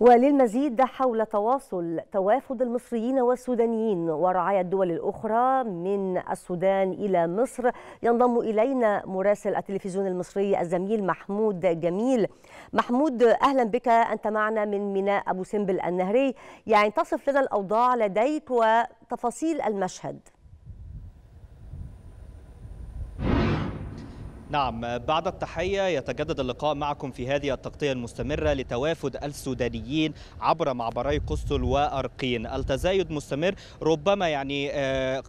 وللمزيد حول تواصل توافد المصريين والسودانيين ورعاية الدول الأخرى من السودان إلى مصر، ينضم إلينا مراسل التلفزيون المصري الزميل محمود جميل محمود. أهلا بك، أنت معنا من ميناء أبو سمبل النهري. يعني تصف لنا الأوضاع لديك وتفاصيل المشهد. نعم، بعد التحية يتجدد اللقاء معكم في هذه التغطية المستمرة لتوافد السودانيين عبر معبري قسطل وأرقين. التزايد مستمر، ربما يعني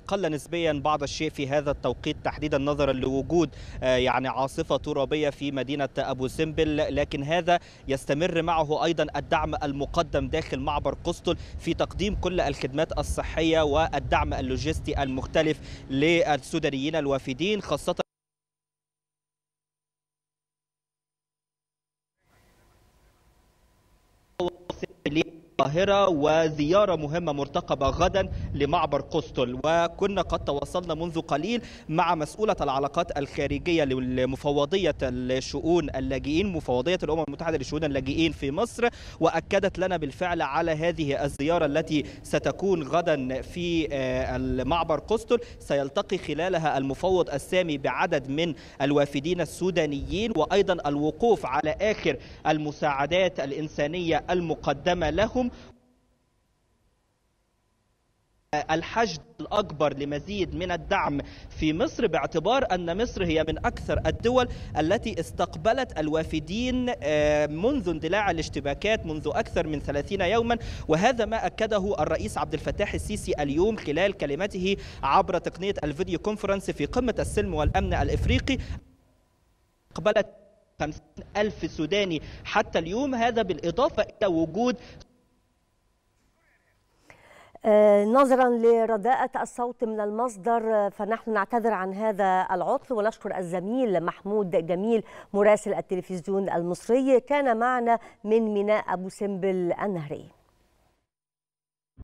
قل نسبيا بعض الشيء في هذا التوقيت تحديدا نظرا لوجود يعني عاصفة ترابية في مدينة أبو سمبل، لكن هذا يستمر معه أيضا الدعم المقدم داخل معبر قسطل في تقديم كل الخدمات الصحية والدعم اللوجستي المختلف للسودانيين الوافدين، خاصة القاهرة وزيارة مهمة مرتقبة غدا لمعبر قسطل. وكنا قد تواصلنا منذ قليل مع مسؤولة العلاقات الخارجية لمفوضية الشؤون اللاجئين، مفوضية الأمم المتحدة لشؤون اللاجئين في مصر، وأكدت لنا بالفعل على هذه الزيارة التي ستكون غدا في معبر قسطل. سيلتقي خلالها المفوض السامي بعدد من الوافدين السودانيين، وأيضا الوقوف على آخر المساعدات الإنسانية المقدمة لهم، الحشد الأكبر لمزيد من الدعم في مصر، باعتبار أن مصر هي من أكثر الدول التي استقبلت الوافدين منذ اندلاع الاشتباكات منذ أكثر من 30 يوما. وهذا ما أكده الرئيس عبد الفتاح السيسي اليوم خلال كلمته عبر تقنية الفيديو كونفرنس في قمة السلم والأمن الإفريقي. استقبلت 50,000 سوداني حتى اليوم، هذا بالإضافة إلى وجود نظرا لرداءة الصوت من المصدر فنحن نعتذر عن هذا العطل ونشكر الزميل محمود جميل مراسل التلفزيون المصري، كان معنا من ميناء أبو سمبل النهري.